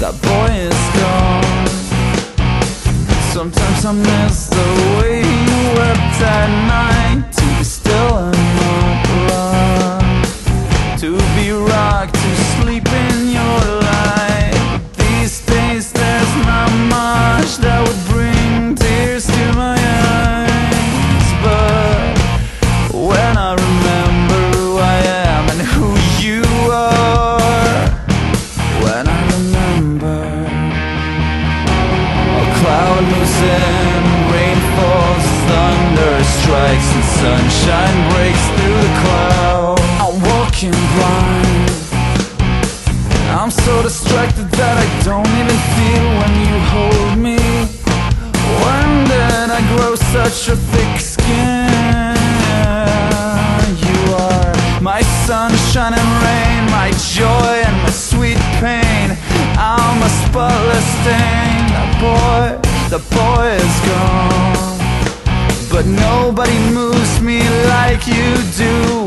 that boy is gone. Sometimes I miss the way you wept at night, to be still and not love, to be rocked, to sleep in your light. But these days there's not much that would bring tears to my eyes. But when I remember who I am and who you are, when I remember a cloud moves in, rain falls, thunder strikes, and sunshine breaks through the cloud. I'm walking blind, I'm so distracted that I don't even feel when you hold me. When did I grow such a thick skin? You are my sunshine and rain, my joy and my sweet pain. I'm a spotless stain. The boy is gone, but nobody moves me like you do.